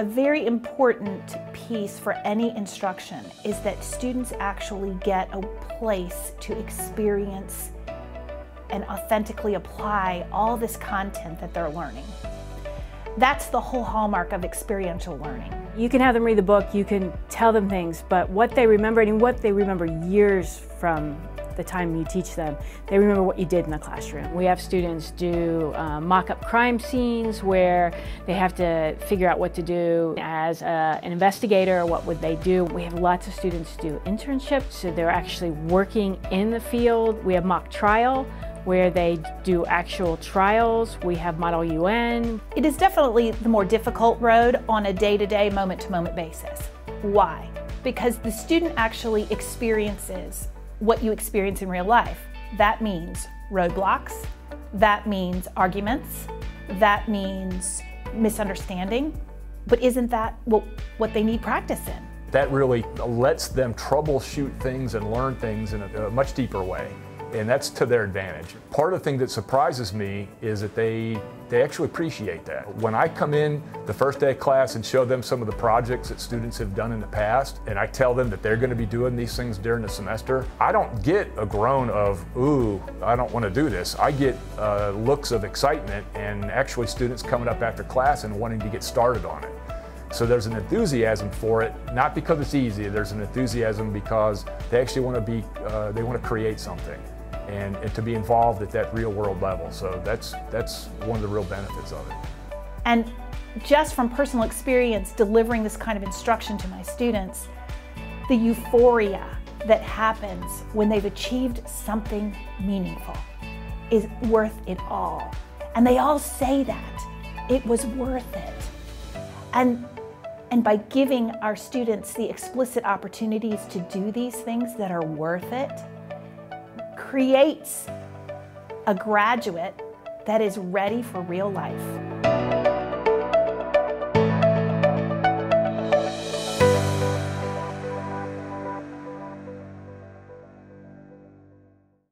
A very important piece for any instruction is that students actually get a place to experience and authentically apply all this content that they're learning. That's the whole hallmark of experiential learning. You can have them read the book, you can tell them things, but what they remember, and what they remember years from the time you teach them, they remember what you did in the classroom. We have students do mock-up crime scenes where they have to figure out what to do as an investigator. What would they do? We have lots of students do internships, so they're actually working in the field. We have mock trial, where they do actual trials. We have Model UN. It is definitely the more difficult road on a day-to-day, moment-to-moment basis. Why? Because the student actually experiences what you experience in real life. That means roadblocks, that means arguments, that means misunderstanding, but isn't that what they need practice in? That really lets them troubleshoot things and learn things in a much deeper way. And that's to their advantage. Part of the thing that surprises me is that they actually appreciate that. When I come in the first day of class and show them some of the projects that students have done in the past, and I tell them that they're going to be doing these things during the semester, I don't get a groan of, ooh, I don't want to do this. I get looks of excitement, and actually students coming up after class and wanting to get started on it. So there's an enthusiasm for it, not because it's easy. There's an enthusiasm because they actually want to be, they want to create something. And to be involved at that real world level. So that's one of the real benefits of it. And just from personal experience delivering this kind of instruction to my students, the euphoria that happens when they've achieved something meaningful is worth it all. And they all say that. It was worth it. And by giving our students the explicit opportunities to do these things that are worth it, creates a graduate that is ready for real life.